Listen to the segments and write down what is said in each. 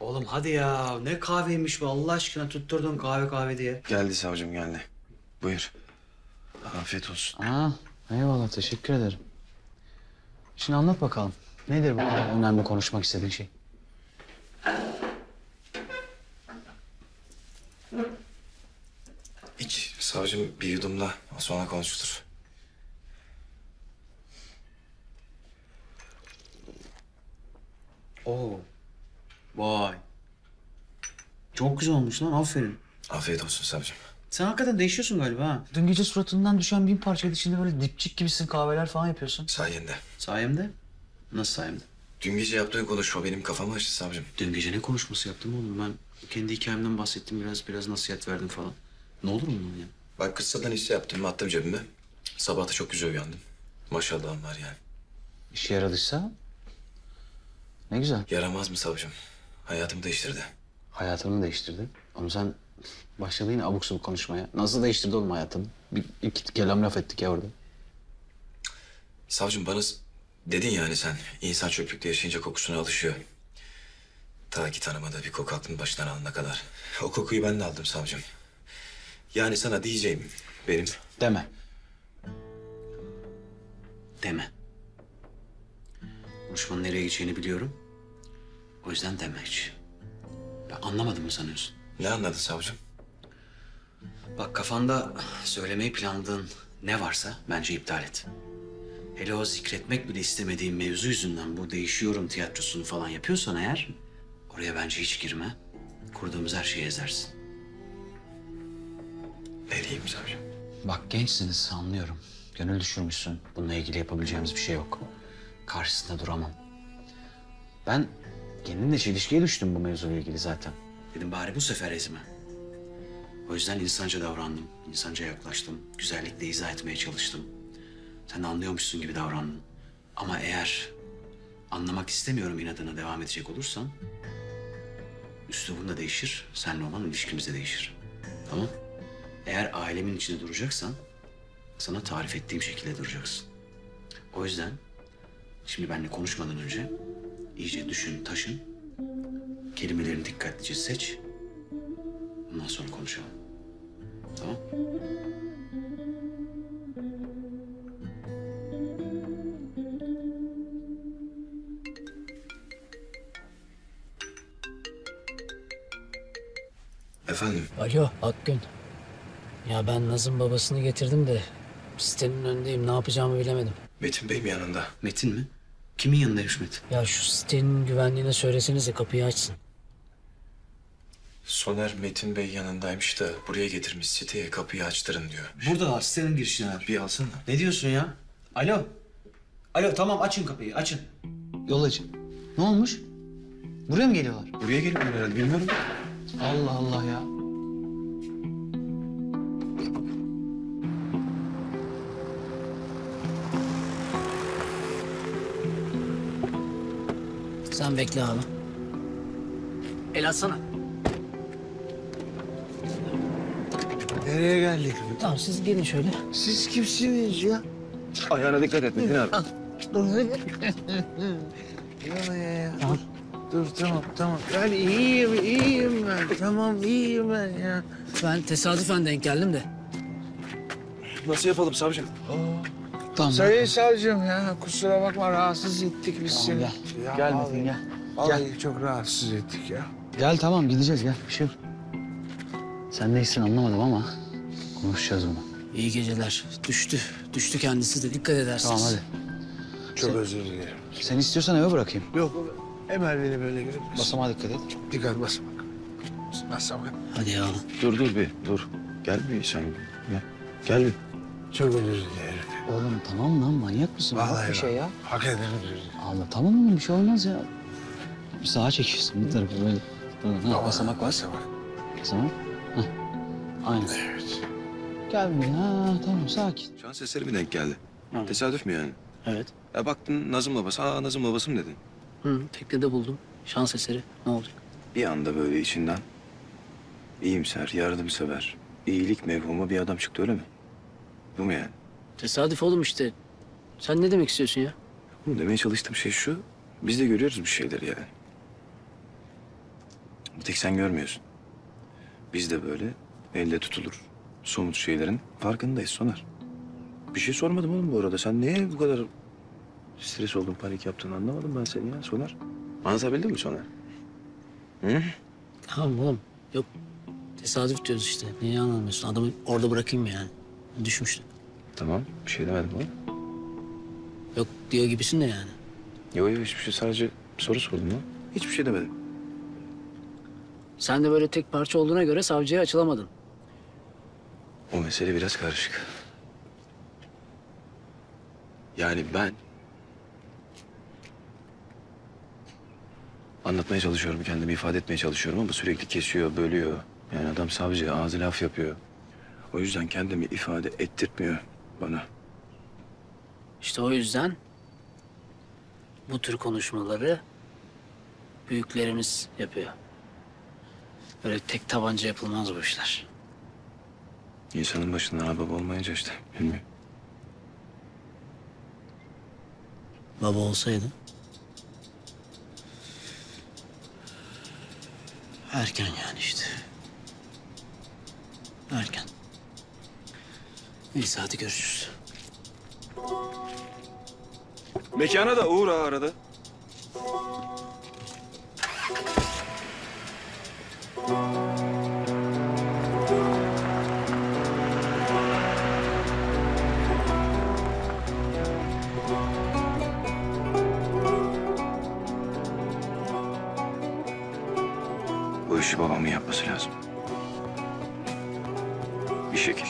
Oğlum hadi ya, ne kahveymiş bu Allah aşkına, tutturdun kahve kahve diye. Geldi savcım geldi. Buyur. Afiyet olsun. Aa, eyvallah, teşekkür ederim. Şimdi anlat bakalım. Nedir bu önemli konuşmak istediğin şey? İç savcım bir yudumla, sonra konuşulur. Oo. Vay. Çok güzel olmuş lan, aferin. Afiyet olsun savcım. Sen hakikaten değişiyorsun galiba ha. Dün gece suratından düşen bin parçaydı, şimdi böyle dipçik gibisin, kahveler falan yapıyorsun. Sayende. Sayemde? Nasıl sayemde? Dün gece yaptığın konuşma benim kafamı açtı savcım. Dün gece ne konuşması yaptım oğlum? Ben kendi hikayemden bahsettim, biraz nasihat verdim falan. Ne olur mu bunun ya? Ben kıssadan hisse yaptım, attım cebime. Sabah da çok güzel uyandım. Maşallahım var yani. İşe yaradıysa ne güzel. Yaramaz mı savcım? Hayatımı değiştirdi. Hayatını değiştirdi? Ama sen başladın yine abuk sabuk konuşmaya. Nasıl değiştirdi oğlum hayatını? İki kelam laf ettik ya orada. Savcım bana dedin yani sen, insan çöplükte yaşayınca kokusuna alışıyor. Ta ki tanımadığı bir koku aklının başından alana kadar. O kokuyu ben de aldım savcım. Yani sana diyeceğim benim... Deme. Deme. Konuşmanın nereye gideceğini biliyorum. O yüzden deme hiç. Ben anlamadım mı sanıyorsun? Ne anladın savcım? Bak kafanda söylemeyi planladığın ne varsa bence iptal et. Hele o zikretmek bile istemediğin mevzu yüzünden bu değişiyorum tiyatrosunu falan yapıyorsan eğer... ...oraya bence hiç girme. Kurduğumuz her şeyi ezersin. Ne diyeyim savcım? Bak gençsiniz, anlıyorum. Gönül düşürmüşsün. Bununla ilgili yapabileceğimiz bir şey yok. Karşısında duramam. Ben kendimle çelişkiye düştüm bu mevzuyla ilgili zaten. Dedim bari bu sefer ezme. O yüzden insanca davrandım, insanca yaklaştım. Güzellikle izah etmeye çalıştım. Sen anlıyormuşsun gibi davrandın. Ama eğer anlamak istemiyorum inadına devam edecek olursan... ...üslubun da değişir, seninle olan ilişkimiz de değişir. Tamam? Eğer ailemin içinde duracaksan... ...sana tarif ettiğim şekilde duracaksın. O yüzden... Şimdi benimle konuşmadan önce iyice düşün, taşın. Kelimelerini dikkatlice seç. Ondan sonra konuşalım. Tamam? Efendim? Alo Akgün. Ya ben Naz'ın babasını getirdim de sitenin önündeyim. Ne yapacağımı bilemedim. Metin Bey mi yanında? Metin mi? Kimin yanındaymış Metin? Ya şu sitenin güvenliğine söylesenize kapıyı açsın. Soner Metin Bey yanındaymış da buraya getirmiş, siteye kapıyı açtırın diyor. Buradalar, sitenin girişine. Bir alsana. Ne diyorsun ya? Alo. Alo tamam, açın kapıyı, açın. Yol açın. Ne olmuş? Buraya mı geliyorlar? Buraya geliyorlar herhalde, bilmiyorum. Allah Allah ya. Sen bekle abi. El atsana. Nereye geldik? Tamam siz gelin şöyle. Siz kimsiniz ya? Ayağına dikkat et Metin abi. Ya. Tamam. Dur tamam. Ben iyiyim ben. Tamam iyiyim ben ya. Ben tesadüfen denk geldim de. Nasıl yapalım savcım? Tamam. Sayın savcım ya, kusura bakma rahatsız ettik biz seni. Tamam, gel Metin gel. Vallahi çok rahatsız ettik ya. Gel tamam gideceğiz gel, bir şey yok. Sen ne hissin anlamadım ama konuşacağız bunu. İyi geceler. Düştü kendisi de dikkat edersiniz. Tamam hadi. Çok özür dilerim. Sen istiyorsan eve bırakayım. Yok Emel beni böyle görür. Basamağa dikkat et. Dikkat basamağa. Hadi ya. Dur bir. Gelmiyor sen. Gel bir. Çok özür dilerim. Oğlum tamam lan, manyak mısın? Vallahi bir şey ya. Hak ederim. Allah tamam oğlum, bir şey olmaz ya. Bir sağa çekiyorsun bir tarafa böyle. Ha, basamak var. Basamak. Hah. Aynen. Evet. Gelmiyor ha, tamam sakin. Şu an sesleri mi denk geldi? Ha. Tesadüf mü yani? Evet. Ya baktın Nazım babası, aa Nazım babası mı dedin? Hı, teknede buldum. Şans eseri, ne olacak? Bir anda böyle içinden iyimser, yardımsever, iyilik mevhumu bir adam çıktı öyle mi? Bu mu yani? Tesadüf oğlum işte. Sen ne demek istiyorsun ya? Oğlum demeye çalıştığım şey şu, biz de görüyoruz bir şeyleri yani. Bir tek sen görmüyorsun. Biz de böyle elle tutulur, somut şeylerin farkındayız Soner. Bir şey sormadım oğlum bu arada. Sen niye bu kadar stres oldun, panik yaptığını anlamadım ben seni ya Soner. Anlatabildim mi Soner? Hı? Tamam oğlum. Yok. Tesadüf diyoruz işte. Niye anlamıyorsun? Adamı orada bırakayım mı yani? Düşmüştü. Tamam. Bir şey demedim oğlum. Yok diyor gibisin de yani. Yok yok hiçbir şey. Sadece soru sordum lan. Hiçbir şey demedim. Sen de böyle tek parça olduğuna göre savcıya açılamadın. O mesele biraz karışık. Yani ben... Anlatmaya çalışıyorum, kendimi ifade etmeye çalışıyorum ama sürekli kesiyor, bölüyor. Yani adam savcı, ağzı laf yapıyor. O yüzden kendimi ifade ettirtmiyor bana. İşte o yüzden bu tür konuşmaları büyüklerimiz yapıyor. Böyle tek tabanca yapılmaz bu işler. İnsanın başında baba olmayınca işte, bilmiyorum. Baba olsaydın... Erken yani işte. Erken. Neyse hadi görüşürüz. Mekana da uğra arada. Bu işi babamın yapması lazım. Bir şekilde.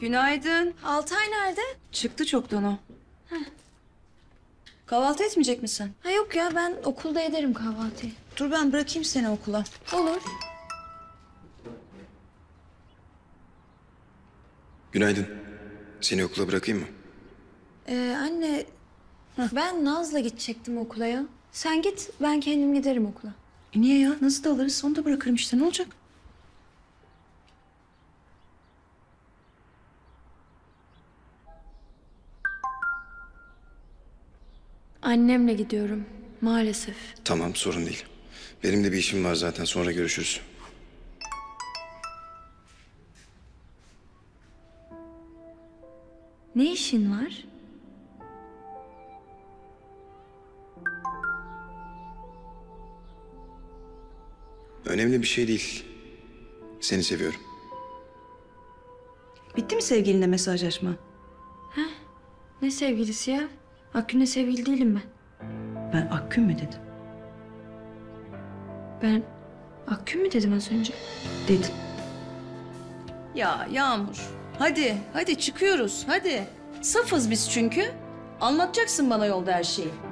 Günaydın. Altay nerede? Çıktı çoktan o. Heh. Kahvaltı etmeyecek misin? Ha yok ya ben okulda ederim kahvaltıyı. Dur ben bırakayım seni okula. Olur. Günaydın. Seni okula bırakayım mı? Anne ben Naz'la gidecektim okula ya. Sen git ben kendim giderim okula. Niye ya? Naz'ı da alırız onu da bırakırım işte ne olacak? Annemle gidiyorum. Maalesef. Tamam, sorun değil. Benim de bir işim var zaten. Sonra görüşürüz. Ne işin var? Önemli bir şey değil. Seni seviyorum. Bitti mi sevgilinle mesajlaşma? Ha? Ne sevgilisi ya? Akgün'e sevgili değilim ben. Ben Akgün mü dedim? Ben Akgün mü dedim az önce? Dedim. Ya Yağmur, hadi, hadi çıkıyoruz, hadi. Safız biz çünkü. Anlatacaksın bana yolda her şeyi.